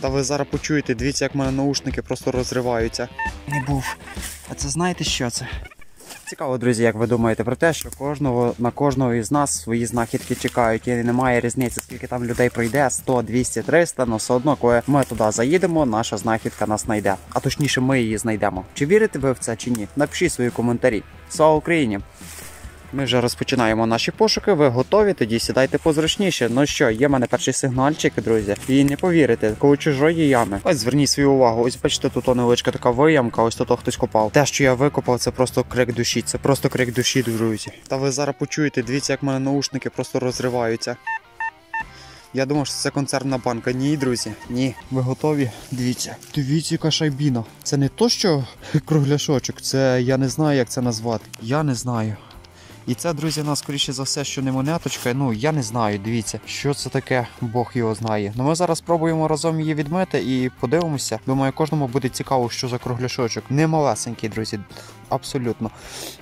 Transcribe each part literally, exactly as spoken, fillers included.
Та ви зараз почуєте, дивіться, як в мене наушники просто розриваються. Не був. А це знаєте, що це? Цікаво, друзі, як ви думаєте про те, що кожного, на кожного із нас свої знахідки чекають, і немає різниці, скільки там людей прийде, сто, двісті, триста, але все одно, коли ми туди заїдемо, наша знахідка нас знайде. А точніше, ми її знайдемо. Чи вірите ви в це, чи ні? Напишіть свої коментарі. Слава Україні! Ми вже розпочинаємо наші пошуки, ви готові, тоді сідайте позручніше. Ну що, є в мене перший сигнальчик, друзі, і не повірите, коло чужої ями. Ось зверніть свою увагу, ось бачите, тут невеличка така виямка, ось тут хтось копав. Те, що я викопав, це просто крик душі, це просто крик душі, друзі. Та ви зараз почуєте, дивіться, як в мене наушники просто розриваються. Я думав, що це консервна банка. Ні, друзі, ні. Ви готові? Дивіться. Дивіться, яка шайбіна. Це не то, що кругляшочок, це я не знаю, як це назвати. Я не знаю. І це, друзі, у нас, скоріше за все, що не монеточка. Ну, я не знаю, дивіться, що це таке, Бог його знає. Ну, ми зараз спробуємо разом її відмити і подивимося. Думаю, кожному буде цікаво, що за кругляшочок. Не малесенький, друзі, абсолютно.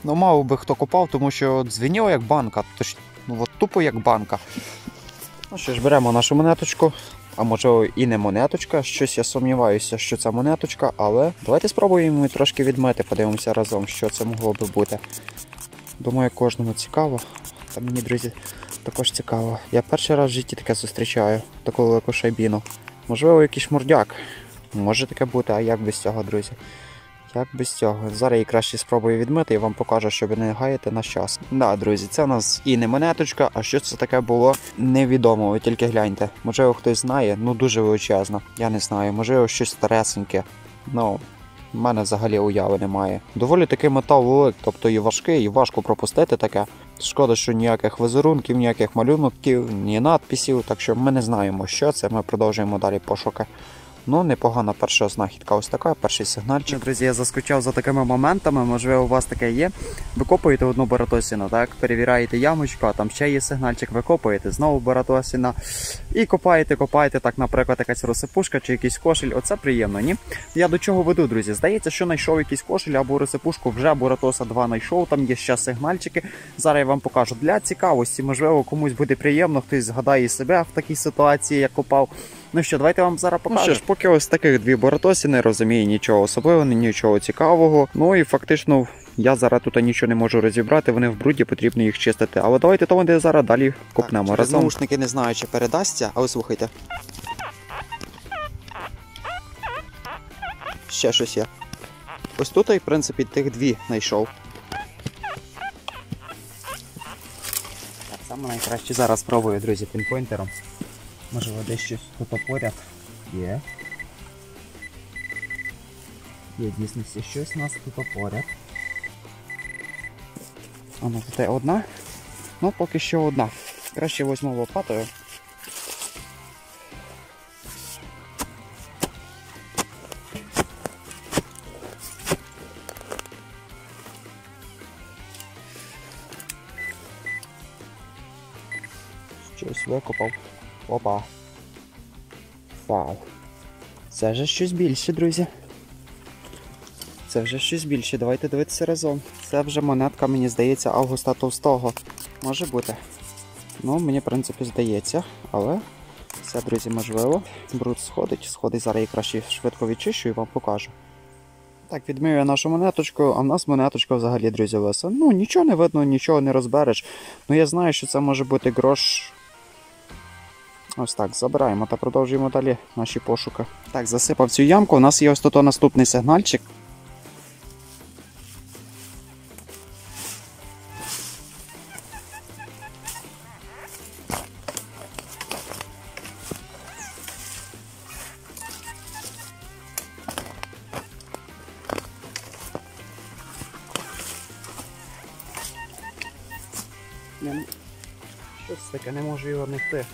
Ну, мало би хто копав, тому що дзвеніло як банка. Тож, ну, от тупо як банка. Ну, що ж, беремо нашу монеточку. А можливо і не монеточка, щось я сумніваюся, що це монеточка, але давайте спробуємо її трошки відмити, подивимося разом, що це могло би бути. Думаю, кожному цікаво, та мені, друзі, також цікаво. Я перший раз в житті таке зустрічаю, таку велику шайбіну. Можливо, якийсь шмурдяк. Може таке бути, а як без цього, друзі? Як без цього? Зараз її краще спробую відмити і вам покажу, щоб не гаяти на час. Да, друзі, це у нас і не монеточка, а що це таке було, невідомо, ви тільки гляньте. Можливо, хтось знає, ну дуже величезно. Я не знаю, можливо, щось старесеньке, ну... У мене взагалі уяви немає. Доволі такий метал велик, тобто і важкий, і важко пропустити таке. Шкода, що ніяких візерунків, ніяких малюнків, ні надписів, так що ми не знаємо, що це, ми продовжуємо далі пошуки. Ну, непогана перша знахідка, ось така, перший сигнальчик. Друзі, я заскучав за такими моментами, можливо, у вас таке є. Викопуєте одну баратосіну, так, перевіряєте ямочку, а там ще є сигнальчик, викопуєте знову баратосіна. І копаєте, копаєте, так, наприклад, якась розсипушка чи якийсь кошель, оце приємно, ні? Я до чого веду, друзі? Здається, що знайшов якийсь кошель або розсипушку, вже баратоса два знайшов, там є ще сигнальчики. Зараз я вам покажу для цікавості, можливо, комусь буде приємно, хтось згадає і себе в такій ситуації, як копав. Ну що, давайте вам зараз покажу. Ну що ж, поки ось таких дві баратосі, не розумію нічого особливого, нічого цікавого. Ну і фактично я зараз тут нічого не можу розібрати, вони в бруді, потрібно їх чистити. Але давайте то вони зараз далі копнемо. Так, разом. Наушники не знаю, чи передасться, але слухайте. Ще щось є. Ось тут, в принципі, тих дві знайшов. Так, саме найкраще зараз пробую, друзі, пінпойнтером. Можливо, десь щось тут поряд є. Є, дійсно, щось у нас тут поряд. А ну, тут одна. Ну, поки що одна. Краще візьму лопатою. Щось викопав. Опа. Вау. Це вже щось більше, друзі. Це вже щось більше. Давайте дивитися разом. Це вже монетка, мені здається, Августа Товстого. Може бути. Ну, мені, в принципі, здається. Але все, друзі, можливо. Бруд сходить. Сходить, зараз я краще швидко відчищу і вам покажу. Так, відмив я нашу монеточку, а в нас монеточка взагалі, друзі, лиса. Ну, нічого не видно, нічого не розбереш. Ну, я знаю, що це може бути грош... Ось так, забираємо та продовжуємо далі наші пошуки. Так, засипав цю ямку, у нас є ось тут наступний сигнальчик. Щось таке, не можу його знайти.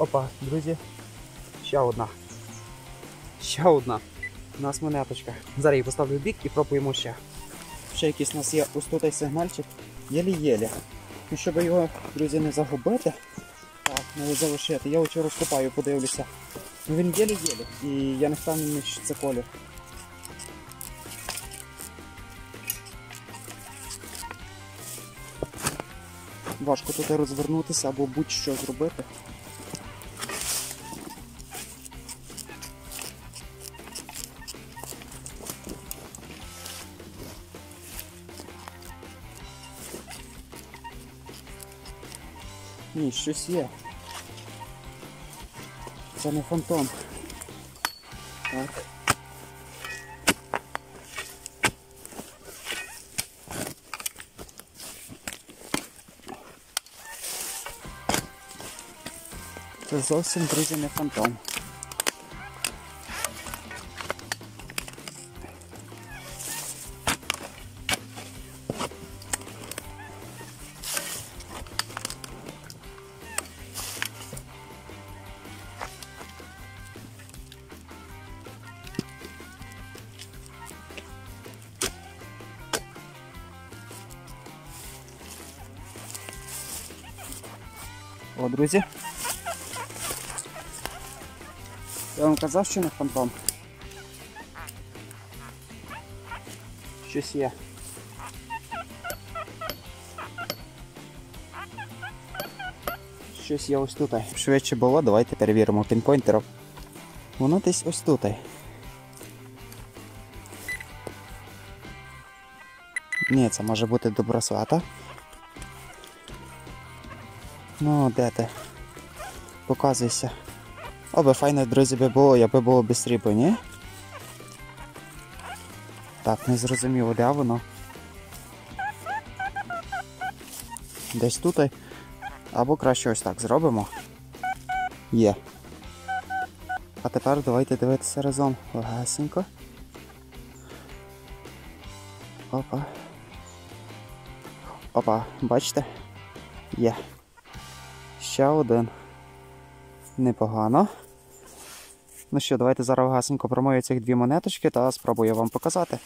Опа, друзі, ще одна. Ще одна. У нас монеточка. Зараз її поставлю в бік і пробуємо ще. Ще якийсь у нас є ось тут сигнальчик. Єлі-єлі. Ну, щоб його, друзі, не загубити, так, не залишити. Я очі розкопаю, подивлюся. Ну, він єлі-єлі. І я не впевнений, що це колір. важко туди розвернутися або будь-що зробити. Ні, щось є. Це не фантом. Так. Це зовсім, друзі, не фантом. О, друзі. Я вам казав, що не фантом. Щось є. Щось є ось тут. Швидше було, давайте перевіримо пінпойнтером. Воно десь ось тут. Ні, це може бути добросвата. Ну, де ти? Показуйся. О, би файно, друзі, би було, я би було без ріби, ні? Так, не зрозуміло, де воно? Десь тут? Або краще ось так зробимо. Є. А тепер давайте дивитися разом. Легесенько. Опа. Опа, бачите? Є. Ще один. Непогано. Ну що, давайте зараз гасенько промою цих дві монеточки та спробую вам показати.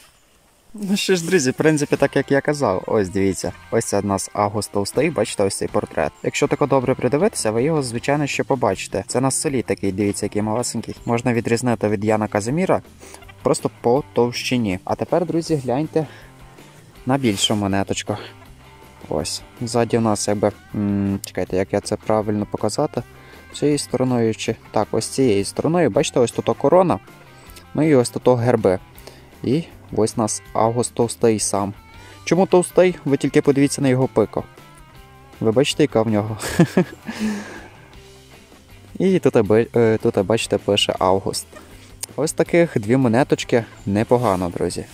Ну що ж, друзі, в принципі, так як я казав, ось дивіться, ось це в нас Агуст Товстий, бачите ось цей портрет. Якщо тако добре придивитися, ви його, звичайно, ще побачите. Це на селі такий, дивіться, який малесенький. Можна відрізнити від Яна Казиміра просто по товщині. А тепер, друзі, гляньте на більшу монеточку. Ось, ззаді в нас якби, м-м, чекайте, як я це правильно показати, цією стороною чи, так, ось цією стороною, бачите, ось тут корона, ну і ось тут герби. І ось нас Август Товстий сам. Чому товстий? Ви тільки подивіться на його пико. Ви бачите, яка в нього? І тут, бачите, пише Август. Ось таких дві монеточки непогано, друзі.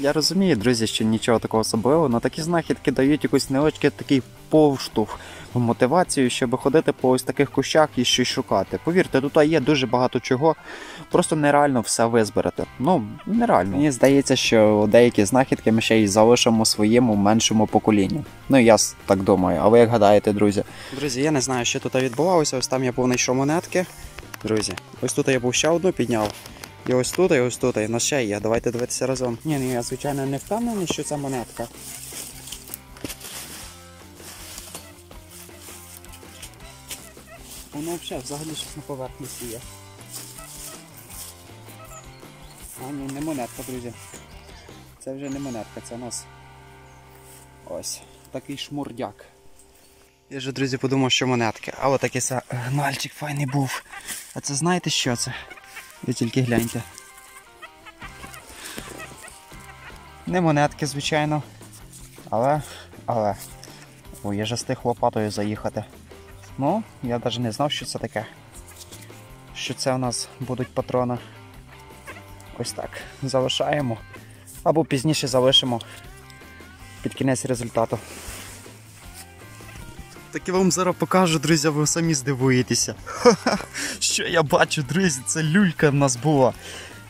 Я розумію, друзі, що нічого такого особливого, але такі знахідки дають якусь невеличкий такий повштовх в мотивацію, щоб ходити по ось таких кущах і щось шукати. Повірте, тут є дуже багато чого, просто нереально все визбирати. Ну, нереально. Мені здається, що деякі знахідки ми ще й залишимо своєму меншому поколінню. Ну, я так думаю, а ви як гадаєте, друзі? Друзі, я не знаю, що тут відбувалося, ось там я був знайшов монетки. Друзі, ось тут я був ще одну підняв. І ось тут, і ось тут, і на ще є. Давайте дивитися разом. Ні, ну я, звичайно, не впевнений, що це монетка. Воно взагалі, взагалі щось на поверхності є. А ні, не монетка, друзі. Це вже не монетка, це у нас ось такий шмурдяк. Я вже, друзі, подумав, що монетки. А от такий сигнальчик файний був. А це знаєте, що це? Ви тільки гляньте. Не монетки, звичайно. Але, але... Ой, я вже стих лопатою заїхати. Ну, я навіть не знав, що це таке. Що це у нас будуть патрони. Ось так. Залишаємо. Або пізніше залишимо під кінець результату. Так я вам зараз покажу, друзі, ви самі здивуєтеся. Ха-ха, що я бачу, друзі, це люлька в нас була.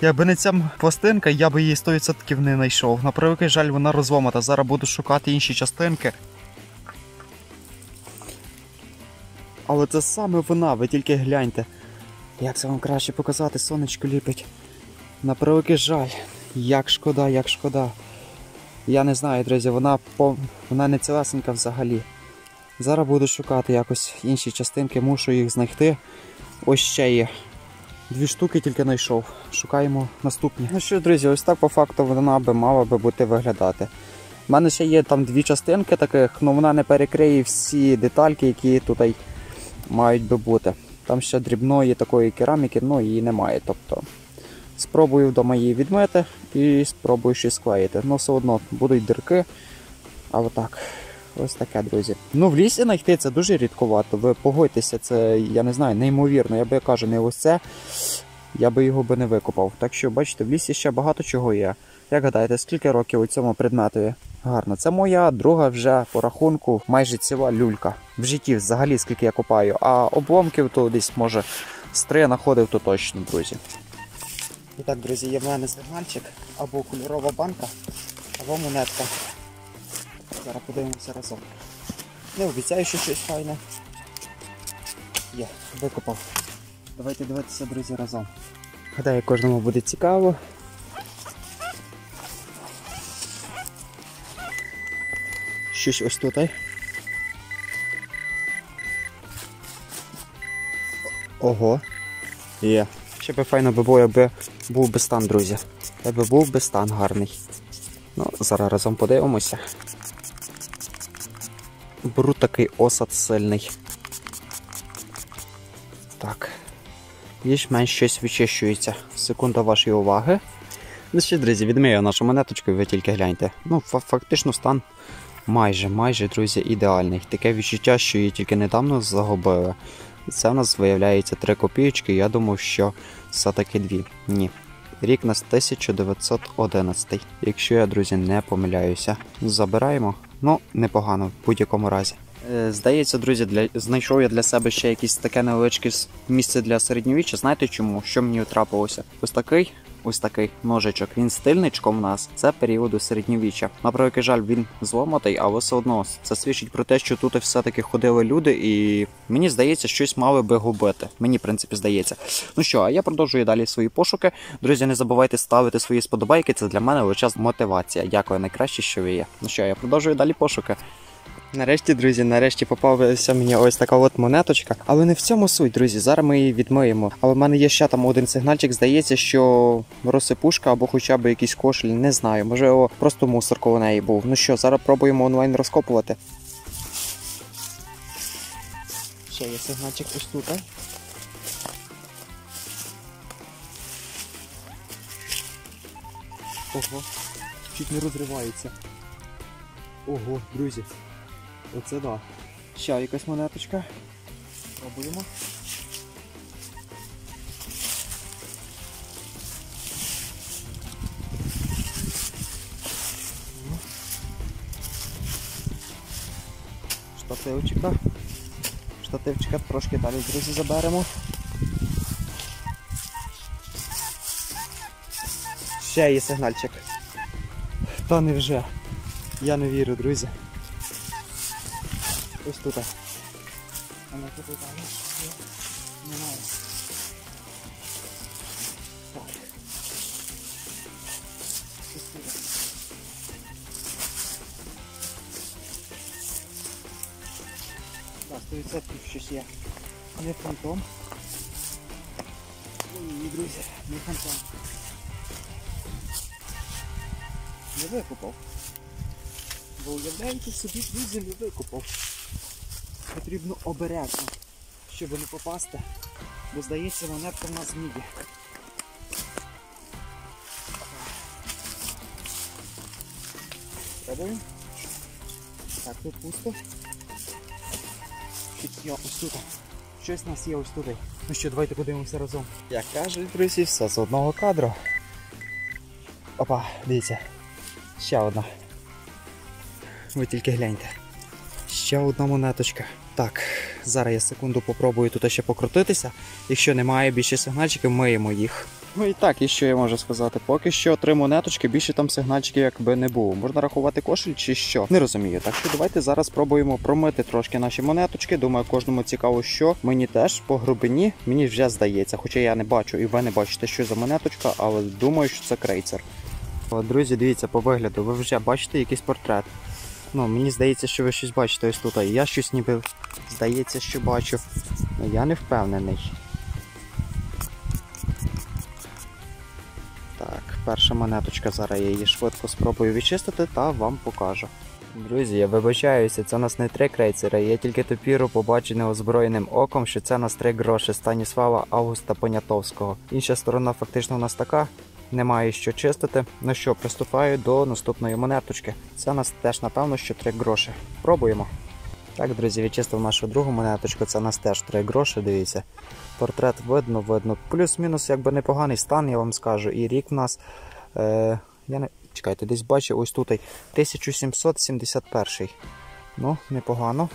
Якби не ця пластинка, я би її сто відсотків не знайшов. На превеликий жаль, вона розломата. Зараз буду шукати інші частинки. Але це саме вона, ви тільки гляньте. Як це вам краще показати, сонечко ліпить. На превеликий жаль, як шкода, як шкода. Я не знаю, друзі, вона, пов... вона не цілесенька взагалі. Зараз буду шукати якось інші частинки, мушу їх знайти. Ось ще є. Дві штуки тільки знайшов. Шукаємо наступні. Ну що, друзі, ось так по факту вона би мала би бути виглядати. У мене ще є там дві частинки таких, але вона не перекриє всі детальки, які тут мають би бути. Там ще дрібної такої кераміки, ну, її немає. Тобто спробую вдома її відмити і спробую ще склеїти. Ну, все одно будуть дірки. А отак. Ось таке, друзі. Ну, в лісі знайти це дуже рідковато. Ви погодьтеся, це, я не знаю, неймовірно. Я би, кажу, не ось це, я би його би не викопав. Так що, бачите, в лісі ще багато чого є. Як гадаєте, скільки років у цьому предметові? Гарно. Це моя друга вже по рахунку майже ціла люлька. В житті взагалі скільки я копаю. А обломків то десь, може, з три знаходив то точно, друзі. І так, друзі, є в мене сигнальчик. Або кольорова банка, або монетка. Зараз подивимося разом. Не обіцяю, що щось файне. Є, викопав. Давайте дивитися, друзі, разом. Гадаю, кожному буде цікаво. Щось ось тут. Ого. Є. Ще би файно би було, якби був би стан, друзі. Якби був би стан гарний. Ну, зараз разом подивимося. Беру такий осад сильний. Так. Більш-менш щось вичищується. Секунда вашої уваги. Ну ще, друзі, відмію нашу монеточку, ви тільки гляньте. Ну, фактично стан майже, майже, друзі, ідеальний. Таке відчуття, що її тільки недавно загубили. І це в нас виявляється три копійки, я думав, що все-таки дві. Ні. Рік нас тисяча дев'ятсот одинадцятий. Якщо я, друзі, не помиляюся. Забираємо. Ну, непогано, в будь-якому разі. Е, здається, друзі, для... знайшов я для себе ще якесь таке невеличке місце для середньовіччя. Знаєте чому? Що мені трапилося? Ось такий, ось такий ножичок. Він з тильничком у нас. Це періоду середньовіччя. На превеликий жаль, він зламатий, але все одно це свідчить про те, що тут все-таки ходили люди і мені здається, щось мали би губити. Мені, в принципі, здається. Ну що, а я продовжую далі свої пошуки. Друзі, не забувайте ставити свої сподобайки. Це для мене величезна мотивація. Дякую найкраще, що ви є. Ну що, я продовжую далі пошуки. Нарешті, друзі, нарешті попався мені ось така от монеточка. Але не в цьому суть, друзі, зараз ми її відмиємо. Але в мене є ще там один сигнальчик, здається, що розсипушка або хоча б якийсь кошель, не знаю. Можливо, просто мусор коло неї був. Ну що, зараз пробуємо онлайн розкопувати. Ще є сигнальчик ось тут. Ого, чуть не розривається. Ого, друзі. Оце да. Ще якась монеточка. Пробуємо. Штативчика. Штативчика трошки далі, друзі, заберемо. Ще є сигнальчик. Та невже. Я не вірю, друзі. Ось тут. А на тут там немає. Так. Ось тут. Так, сто відсотків щось є. Не фантом. Ні, друзі, не фантом. Не викопав. Бо уявляєте собі, друзі, не викопав. Потрібно обережно, щоб не попасти, бо здається, монетка в нас в міді. Пробуємо. Так, тут пусто. Щось є ось тут. Щось у нас є ось туди. Ну що, давайте подивимося разом. Як кажуть, друзі, все з одного кадру. Опа, дивіться. Ще одна. Ви тільки гляньте. Ще одна монеточка. Так, зараз я секунду попробую тут ще покрутитися. Якщо немає більше сигнальчиків, миємо їх. Ну і так, і що я можу сказати? Поки що три монеточки, більше там сигнальчиків якби не було. Можна рахувати кошель чи що? Не розумію. Так що давайте зараз спробуємо промити трошки наші монеточки. Думаю, кожному цікаво, що. Мені теж по глибині, мені вже здається. Хоча я не бачу і ви не бачите, що за монеточка, але думаю, що це крейцер. Друзі, дивіться, по вигляду, ви вже бачите якийсь портрет. Ну, мені здається, що ви щось бачите ось тут. Я щось ніби, здається, що бачу. Ну, я не впевнений. Так, перша монеточка, зараз я її швидко спробую відчистити та вам покажу. Друзі, я вибачаюся, це нас не три крейсери, я тільки тепіру побачу неозброєним оком, що це нас три гроші Станіслава Августа Понятовського. Інша сторона фактично у нас така, немає що чистити. Ну що, приступаю до наступної монеточки. Це нас теж напевно, що три гроші. Пробуємо. Так, друзі, відчистив нашу другу монеточку, це нас теж три гроші, дивіться. Портрет видно, видно. Плюс-мінус, якби непоганий стан, я вам скажу. І рік в нас... Е, я не... Чекайте, десь бачу, ось тут тисяча сімсот сімдесят перший. Ну, непогано.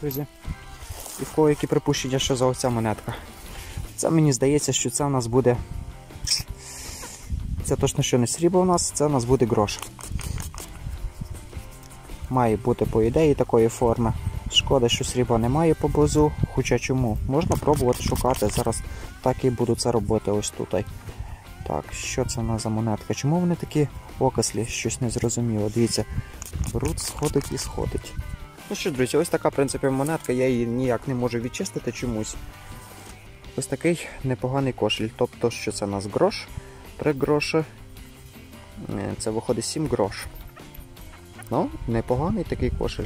Друзі. І в кого які припущення, що за оця монетка. Це мені здається, що це в нас буде... Це точно що не срібло у нас, це в нас буде грош. Має бути, по ідеї, такої форми. Шкода, що срібла немає поблизу, хоча чому? Можна пробувати шукати, зараз так і буду це робити ось тут. Так, що це в нас за монетка? Чому вони такі окислі? Щось незрозуміло. Дивіться, бруд сходить і сходить. Ну що, друзі, ось така, в принципі, монетка, я її ніяк не можу відчистити чомусь. Ось такий непоганий кошель, тобто, що це в нас грош, три гроші, це виходить сім грош. Ну, непоганий такий кошель.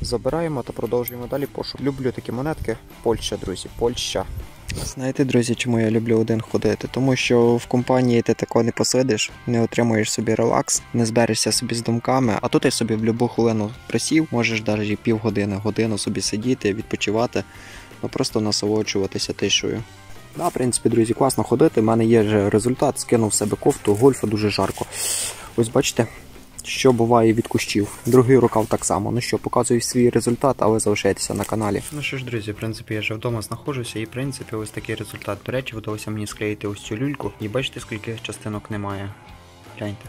Забираємо та продовжуємо далі пошук. Люблю такі монетки. Польща, друзі, Польща. Знаєте, друзі, чому я люблю один ходити? Тому що в компанії ти тако не посидиш, не отримуєш собі релакс, не зберешся собі з думками, а тут ти собі в будь-яку хвилину присів, можеш навіть півгодини, годину собі сидіти, відпочивати, ну просто насолоджуватися тишою. Да, в принципі, друзі, класно ходити, в мене є вже результат, скинув себе кофту, гольфа дуже жарко. Ось бачите? Що буває від кущів. Другий рукав так само. Ну що, показую свій результат, але залишайтеся на каналі. Ну що ж, друзі, в принципі, я вже вдома знаходжуся і, в принципі, ось такий результат. До речі, вдалося мені склеїти ось цю люльку. І бачите, скільки частинок немає. Гляньте.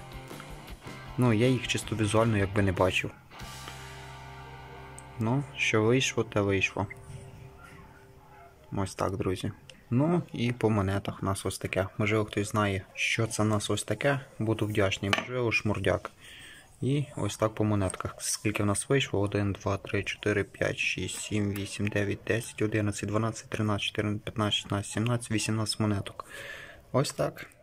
Ну, я їх чисто візуально якби не бачив. Ну, що вийшло, те вийшло. Ось так, друзі. Ну і по монетах у нас ось таке. Можливо, хтось знає, що це у нас ось таке. Буду вдячний. Можливо, шмурдяк. І ось так по монетках. Скільки в нас вийшло? один, два, три, чотири, п'ять, шість, сім, вісім, дев'ять, десять, одинадцять, дванадцять, тринадцять, чотирнадцять, п'ятнадцять, шістнадцять, сімнадцять, вісімнадцять монеток. Ось так.